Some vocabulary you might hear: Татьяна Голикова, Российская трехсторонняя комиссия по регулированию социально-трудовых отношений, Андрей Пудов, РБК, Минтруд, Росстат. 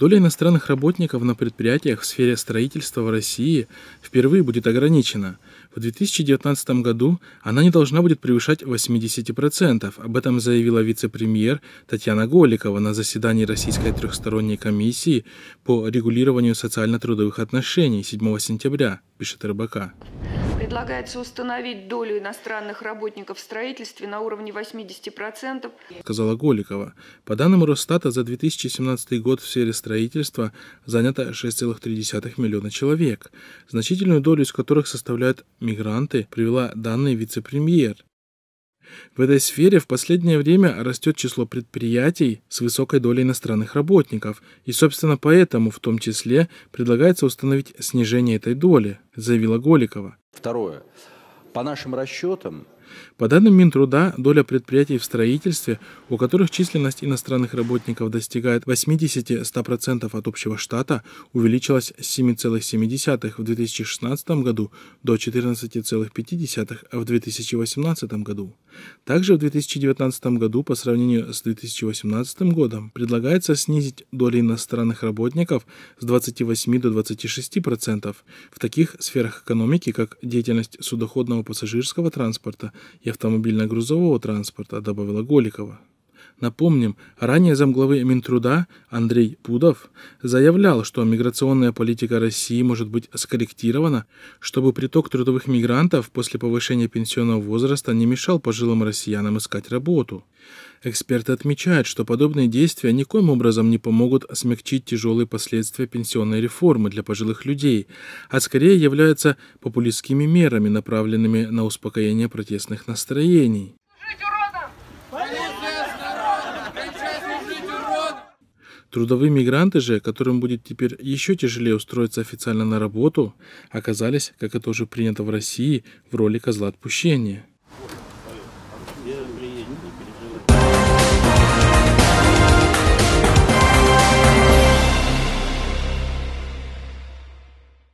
Доля иностранных работников на предприятиях в сфере строительства в России впервые будет ограничена. В 2019 году она не должна будет превышать 80%. Об этом заявила вице-премьер Татьяна Голикова на заседании Российской трехсторонней комиссии по регулированию социально-трудовых отношений 7 сентября, пишет РБК. Предлагается установить долю иностранных работников в строительстве на уровне 80%, сказала Голикова. По данным Росстата, за 2017 год в сфере строительства занято 6,3 миллиона человек, значительную долю из которых составляют мигранты, привела данные вице-премьер. В этой сфере в последнее время растет число предприятий с высокой долей иностранных работников, и, собственно, поэтому в том числе предлагается установить снижение этой доли, заявила Голикова. Второе. По нашим расчетам, по данным Минтруда, доля предприятий в строительстве, у которых численность иностранных работников достигает 80–100% от общего штата, увеличилась с 7,7% в 2016 году до 14,5% в 2018 году. Также в 2019 году по сравнению с 2018 годом предлагается снизить долю иностранных работников с 28 до 26% в таких сферах экономики, как деятельность судоходного пассажирского транспорта и автомобильно-грузового транспорта, добавила Голикова. Напомним, ранее замглавы Минтруда Андрей Пудов заявлял, что миграционная политика России может быть скорректирована, чтобы приток трудовых мигрантов после повышения пенсионного возраста не мешал пожилым россиянам искать работу. Эксперты отмечают, что подобные действия никоим образом не помогут смягчить тяжелые последствия пенсионной реформы для пожилых людей, а скорее являются популистскими мерами, направленными на успокоение протестных настроений. Трудовые мигранты же, которым будет теперь еще тяжелее устроиться официально на работу, оказались, как это уже принято в России, в роли козла отпущения.